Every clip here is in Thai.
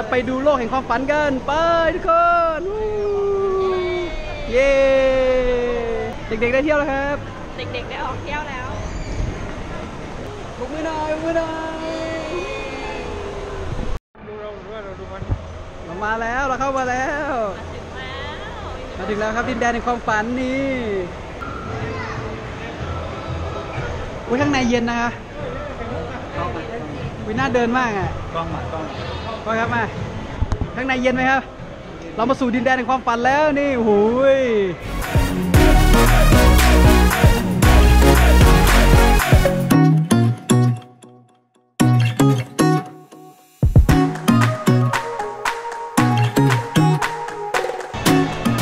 จะไปดูโลกแห่งความฝันกันไปทุกคนเย้เด็กๆได้เที่ยวแล้วครับเด็กๆได้ออกเที่ยวแล้วบุกมือหน่อยมือหน่อยเรามาแล้วเราเข้ามาแล้วมาถึงแล้วครับดินแดนแห่งความฝันนี่อุ้ยข้างในเย็นนะคะวิน่าเดินมากอ่ะกล้องครับมาข้างในเย็นไหมครับเรามาสู่ดินแดนแห่งความฝันแล้วนี่โอ้โห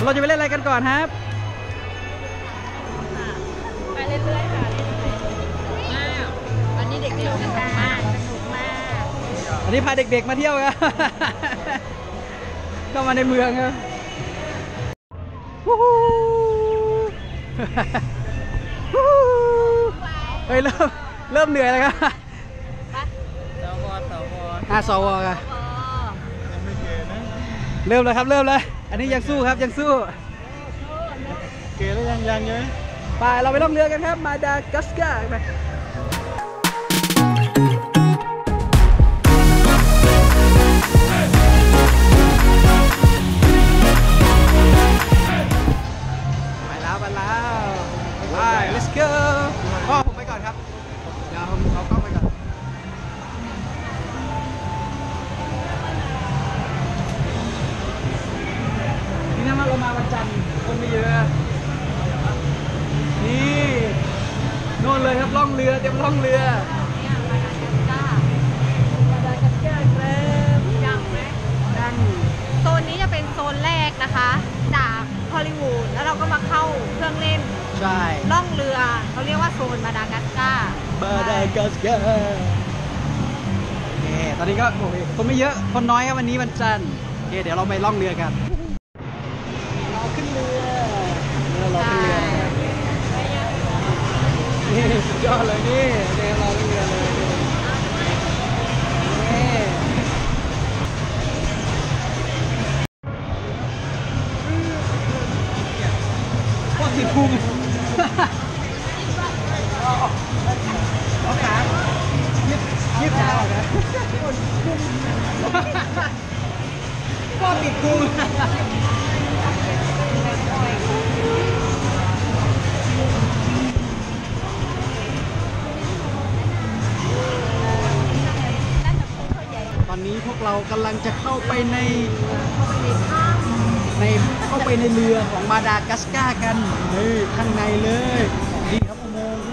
เราจะไปเล่นอะไรกันก่อนครับไปเรื่อยๆค่ะวันนี้เด็กๆสนุกมากวันนี้พาเด็กๆมาเที่ยวครับก็มาในเมืองครับเฮ้ยเริ่มเหนื่อยแล้วครับสวครับเริ่มเลยครับเริ่มเลยอันนี้ยังสู้ครับยังสู้เกย์แล้วยังเยอะไปเราไปล่องเรือกันครับมาดากัสการ์ไปล่องเรือเต็มล่องเรือดังโซนนี้จะเป็นโซนแรกนะคะจากฮอลลีวูดแล้วเราก็มาเข้าเครื่องเล่นใช่ล่องเรือเขาเรียกว่าโซนมาดากัสการ์ตอนนี้ก็คนไม่เยอะคนน้อยครับวันนี้วันจันทร์เดี๋ยวเราไปล่องเรือกันเราขึ้นเรือเราขึ้นเรือสุดยอดเลยนี่เดี๋ยวเราเรียนเลยนี่พวกสีพุงเอาขายืดขาออกนะก็ติดพุงนี้พวกเรากำลังจะเข้าไปในเรือของมาดากัสการ์กันนี่ข้างในเลยดีครับอุโมงค์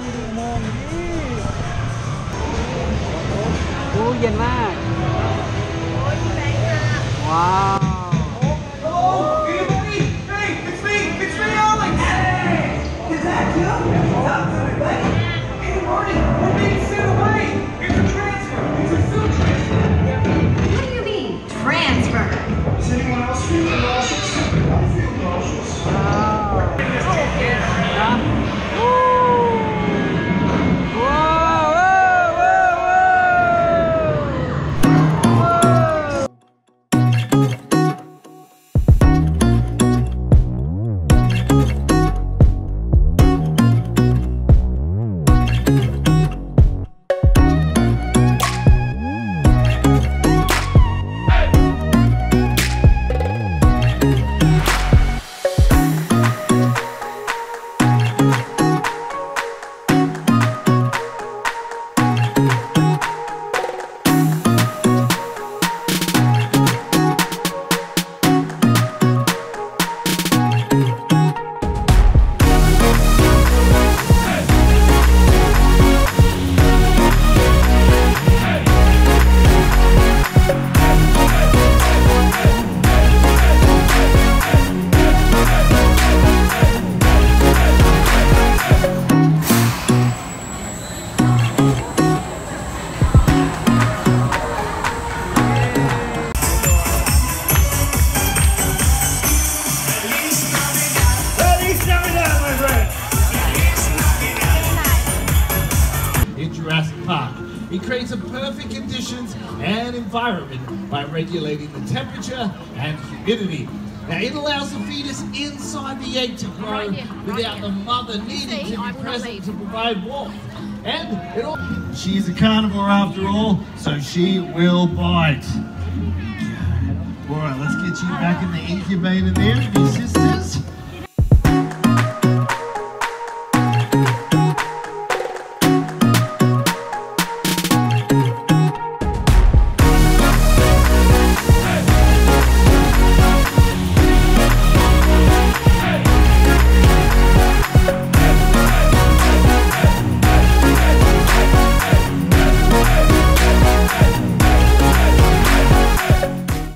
นี่โอ้เย็นมากว้าว to perfect conditions and environment by regulating the temperature and humidity. Now, it allows the fetus inside the egg to grow without the mother needing to be present to provide warmth. And it all... She's a carnivore after all, so she will bite. All right, let's get you back in the incubator there, sisters.